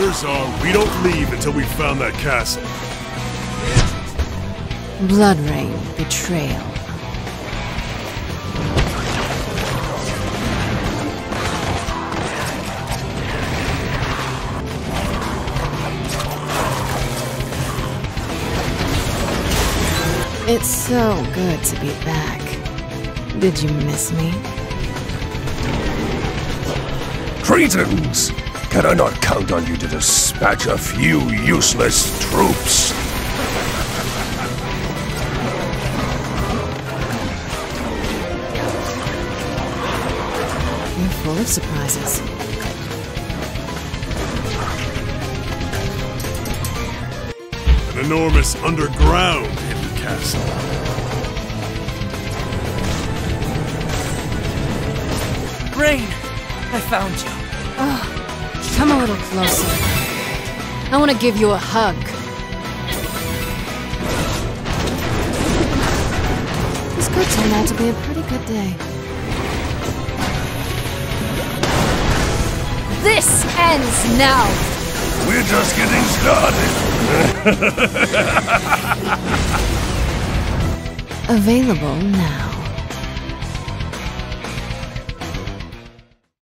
orders are we don't leave until we've found that castle. BloodRayne Betrayal. It's so good to be back. Did you miss me? Treasons! Can I not count on you to dispatch a few useless troops? You're full of surprises. An enormous underground hidden castle. Rayne, I found you. Oh, come a little closer. I want to give you a hug. This could turn out to be a pretty good day. This ends now. We're just getting started. Available now.